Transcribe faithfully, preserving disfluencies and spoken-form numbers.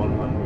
one hundred.